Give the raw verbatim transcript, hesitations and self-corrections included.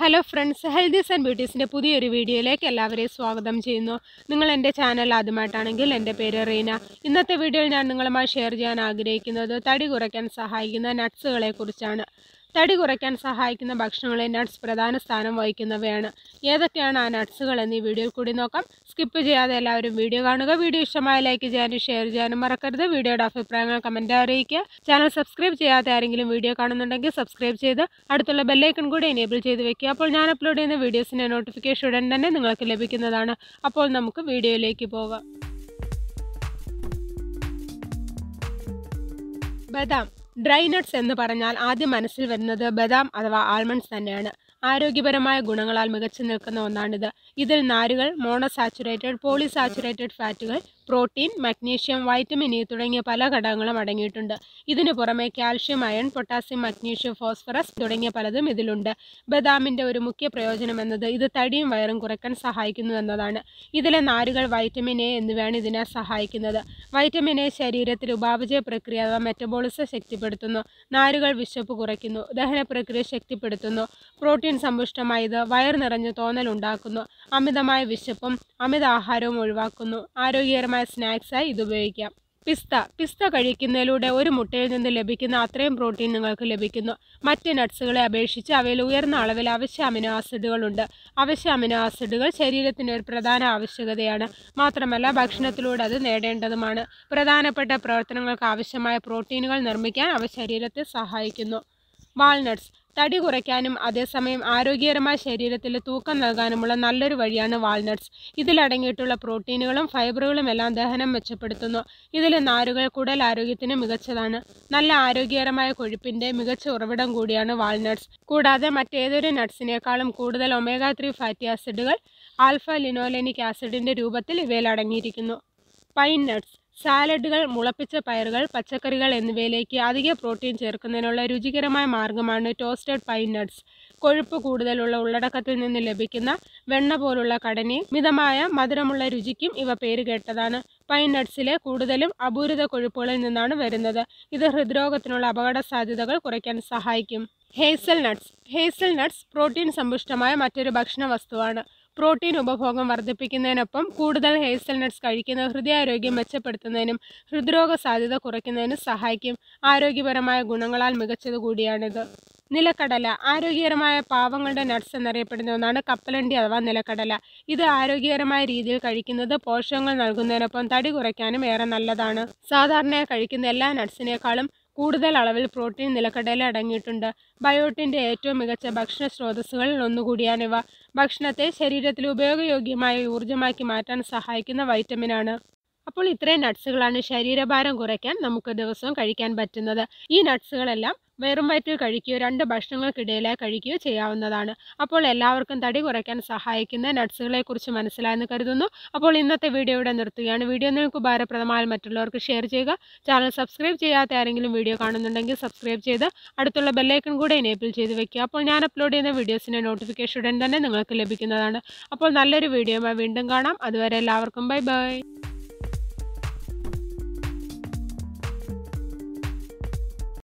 Hello friends, healthies and ബ്യൂട്ടീസിൻ്റെ പുതിയൊരു വീഡിയോയിലേക്ക് എല്ലാവരെയും സ്വാഗതം ചെയ്യുന്നു. നിങ്ങൾ എൻ്റെ ചാനൽ ആദ്യമായിട്ടാണെങ്കിൽ എൻ്റെ പേര് റീന. ഇന്നത്തെ വീഡിയോയിൽ ഞാൻ നിങ്ങളുമായി ഷെയർ ചെയ്യാൻ ആഗ്രഹിക്കുന്നത് തടി കുറയ്ക്കാൻ സഹായിക്കുന്ന നട്ട്സുകളെ കുറിച്ചാണ്. തടി കുറയ്ക്കാൻ സഹായിക്കുന്ന ഭക്ഷണങ്ങളിൽ നട്ട്സ് പ്രധാന സ്ഥാനം വഹിക്കുന്നവയാണ്. ഏതൊക്കെയാണ് ആ നട്ട്സുകൾ എന്നീ വീഡിയോയിൽ കൂടി നോക്കാം. സ്കിപ്പ് ചെയ്യാതെ എല്ലാവരും വീഡിയോ കാണുക. വീഡിയോ ഇഷ്ടമായ ലൈക്ക് ചെയ്യാനും ഷെയർ ചെയ്യാനും മറക്കരുത്. വീഡിയോയുടെ അഭിപ്രായങ്ങൾ കമൻറ്റ് അറിയിക്കുക. ചാനൽ സബ്സ്ക്രൈബ് ചെയ്യാത്ത ആരെങ്കിലും വീഡിയോ കാണുന്നുണ്ടെങ്കിൽ സബ്സ്ക്രൈബ് ചെയ്ത് അടുത്തുള്ള ബെല്ലൈക്കൺ കൂടി എനേബിൾ ചെയ്ത് വെക്കുക. അപ്പോൾ ഞാൻ അപ്ലോഡ് ചെയ്യുന്ന വീഡിയോസിൻ്റെ നോട്ടിഫിക്കേഷൻ ഉടൻ തന്നെ നിങ്ങൾക്ക് ലഭിക്കുന്നതാണ്. അപ്പോൾ നമുക്ക് വീഡിയോയിലേക്ക് പോകാം. ബദാം ഡ്രൈ നട്ട്സ് എന്ന് പറഞ്ഞാൽ ആദ്യം മനസ്സിൽ വരുന്നത് ബദാം അഥവാ ആൽമണ്ട്സ് തന്നെയാണ്. ആരോഗ്യപരമായ ഗുണങ്ങളാൽ മികച്ചു നിൽക്കുന്ന ഒന്നാണിത്. ഇതിൽ നാരുകൾ, മോണോസാച്ചുറേറ്റഡ്, പോളിസാച്ചുറേറ്റഡ് ഫാറ്റുകൾ, പ്രോട്ടീൻ, മഗ്നീഷ്യം, വൈറ്റമിൻ ഇ തുടങ്ങിയ പല ഘടകങ്ങളും അടങ്ങിയിട്ടുണ്ട്. ഇതിനു പുറമെ calcium, iron, potassium, magnesium, phosphorus തുടങ്ങിയ പലതും ഇതിലുണ്ട്. ബദാമിൻ്റെ ഒരു മുഖ്യ പ്രയോജനം എന്നത് ഇത് തടിയും വയറും കുറയ്ക്കാൻ സഹായിക്കുന്നു എന്നതാണ്. ഇതിലെ നാരുകൾ, വൈറ്റമിൻ എ എന്നിവയാണ് ഇതിനെ സഹായിക്കുന്നത്. വൈറ്റമിൻ എ ശരീരത്തിൽ ഉപാപചയ പ്രക്രിയ അഥവാ മെറ്റബോളിസം ശക്തിപ്പെടുത്തുന്നു. നാരുകൾ വിശപ്പ് കുറയ്ക്കുന്നു, ദഹന പ്രക്രിയ ശക്തിപ്പെടുത്തുന്നു. പ്രോട്ടീൻ സമ്പുഷ്ടമായത് വയർ നിറഞ്ഞു തോന്നൽ ഉണ്ടാക്കുന്നു. അമിതമായ വിശപ്പും അമിത ആഹാരവും ഒഴിവാക്കുന്നു. ആരോഗ്യകരമായ സ്നാക്സായി ഇത് ഉപയോഗിക്കാം. പിസ്ത പിസ്ത കഴിക്കുന്നതിലൂടെ ഒരു മുട്ടയിൽ നിന്ന് ലഭിക്കുന്ന അത്രയും പ്രോട്ടീൻ നിങ്ങൾക്ക് ലഭിക്കുന്നു. മറ്റ് നട്ട്സുകളെ അപേക്ഷിച്ച് അവയിൽ ഉയർന്ന അളവിൽ അവശ്യ അമിനോ ആസിഡുകളുണ്ട്. അവശ്യ അമിനോ ആസിഡുകൾ ശരീരത്തിൻ്റെ ഒരു പ്രധാന ആവശ്യകതയാണ്. മാത്രമല്ല ഭക്ഷണത്തിലൂടെ അത് നേടേണ്ടതുമാണ്. പ്രധാനപ്പെട്ട പ്രവർത്തനങ്ങൾക്ക് ആവശ്യമായ പ്രോട്ടീനുകൾ നിർമ്മിക്കാൻ അവ ശരീരത്തെ സഹായിക്കുന്നു. വാൾനട്ട്സ് തടി കുറയ്ക്കാനും അതേസമയം ആരോഗ്യകരമായ ശരീരത്തിൽ തൂക്കം നൽകാനുമുള്ള നല്ലൊരു വഴിയാണ് വാൾനട്ട്സ്. ഇതിലടങ്ങിയിട്ടുള്ള പ്രോട്ടീനുകളും ഫൈബറുകളും എല്ലാം ദഹനം മെച്ചപ്പെടുത്തുന്നു. ഇതിലെ നാരുകൾ കുടൽ ആരോഗ്യത്തിന് മികച്ചതാണ്. നല്ല ആരോഗ്യകരമായ കൊഴുപ്പിൻ്റെ മികച്ച ഉറവിടം കൂടിയാണ് വാൾനട്ട്സ്. കൂടാതെ മറ്റേതൊരു നട്ട്സിനേക്കാളും കൂടുതൽ ഒമേഗ ത്രീ ഫാറ്റി ആസിഡുകൾ ആൽഫ ലിനോലെനിക് ആസിഡിൻ്റെ രൂപത്തിൽ ഇവയിൽ അടങ്ങിയിരിക്കുന്നു. പൈൻ നട്ട്സ് സാലഡുകൾ, മുളപ്പിച്ച പയറുകൾ, പച്ചക്കറികൾ എന്നിവയിലേക്ക് അധിക പ്രോട്ടീൻ ചേർക്കുന്നതിനുള്ള രുചികരമായ മാർഗ്ഗമാണ് ടോസ്റ്റഡ് പൈൻ നട്ട്സ്. കൊഴുപ്പ് കൂടുതലുള്ള ഉള്ളടക്കത്തിൽ നിന്ന് ലഭിക്കുന്ന വെണ്ണ പോലുള്ള കടനയും മിതമായ മധുരമുള്ള രുചിക്കും ഇവ പേരുകേട്ടതാണ്. പൈൻ നട്ട്സിലെ കൂടുതലും അപൂരിത കൊഴുപ്പുകളിൽ നിന്നാണ് വരുന്നത്. ഇത് ഹൃദ്രോഗത്തിനുള്ള അപകട സാധ്യതകൾ കുറയ്ക്കാൻ സഹായിക്കും. Hazelnuts hazelnuts protein സമ്പുഷ്ടമായ മറ്റൊരു ഭക്ഷണ വസ്തുവാണ്. പ്രോട്ടീൻ ഉപഭോഗം വർദ്ധിപ്പിക്കുന്നതിനൊപ്പം കൂടുതൽ ഹേസൽ നട്ട്സ് കഴിക്കുന്നത് ഹൃദയാരോഗ്യം മെച്ചപ്പെടുത്തുന്നതിനും ഹൃദ്രോഗ സാധ്യത കുറയ്ക്കുന്നതിനും സഹായിക്കും. ആരോഗ്യപരമായ ഗുണങ്ങളാൽ മികച്ചത് കൂടിയാണിത്. നിലക്കടല ആരോഗ്യകരമായ പാവങ്ങളുടെ നട്ട്സ് എന്നറിയപ്പെടുന്ന ഒന്നാണ് കപ്പലണ്ടി അഥവാ നിലക്കടല. ഇത് ആരോഗ്യകരമായ രീതിയിൽ കഴിക്കുന്നത് പോഷകങ്ങൾ നൽകുന്നതിനൊപ്പം തടി കുറയ്ക്കാനും ഏറെ നല്ലതാണ്. സാധാരണയായി കഴിക്കുന്ന എല്ലാ നട്ട്സിനേക്കാളും കൂടുതൽ അളവിൽ പ്രോട്ടീൻ നിലക്കടല അടങ്ങിയിട്ടുണ്ട്. ബയോട്ടിൻ്റെ ഏറ്റവും മികച്ച ഭക്ഷണ സ്രോതസ്സുകളിൽ ഒന്നുകൂടിയാണിവ. ഭക്ഷണത്തെ ശരീരത്തിൽ ഉപയോഗയോഗ്യമായ ഊർജ്ജമാക്കി മാറ്റാൻ സഹായിക്കുന്ന വൈറ്റമിനാണ്. അപ്പോൾ ഇത്രയും നട്ട്സുകളാണ് ശരീരഭാരം കുറയ്ക്കാൻ നമുക്ക് ദിവസവും കഴിക്കാൻ പറ്റുന്നത്. ഈ നട്ട്സുകളെല്ലാം വെറും വയറ്റിൽ കഴിക്കുകയോ രണ്ട് ഭക്ഷണങ്ങൾക്കിടയിലായി കഴിക്കുകയോ ചെയ്യാവുന്നതാണ്. അപ്പോൾ എല്ലാവർക്കും തടി കുറയ്ക്കാൻ സഹായിക്കുന്ന നട്ട്സുകളെക്കുറിച്ച് മനസ്സിലായെന്ന് കരുതുന്നു. അപ്പോൾ ഇന്നത്തെ വീഡിയോ ഇവിടെ നിർത്തുകയാണ്. വീഡിയോ നിങ്ങൾക്ക് ഉപകാരപ്രദമായി മറ്റുള്ളവർക്ക് ഷെയർ ചെയ്യുക. ചാനൽ സബ്സ്ക്രൈബ് ചെയ്യാത്ത ആരെങ്കിലും വീഡിയോ കാണുന്നുണ്ടെങ്കിൽ സബ്സ്ക്രൈബ് ചെയ്ത് അടുത്തുള്ള ബെല്ലൈക്കൺ കൂടെ എനേബിൾ ചെയ്ത് വെക്കുക. അപ്പോൾ ഞാൻ അപ്ലോഡ് ചെയ്യുന്ന വീഡിയോസിൻ്റെ നോട്ടിഫിക്കേഷൻ ഉടൻ തന്നെ നിങ്ങൾക്ക് ലഭിക്കുന്നതാണ്. അപ്പോൾ നല്ലൊരു വീഡിയോയുമായി വീണ്ടും കാണാം. അതുവരെ എല്ലാവർക്കും ബൈ ബൈ.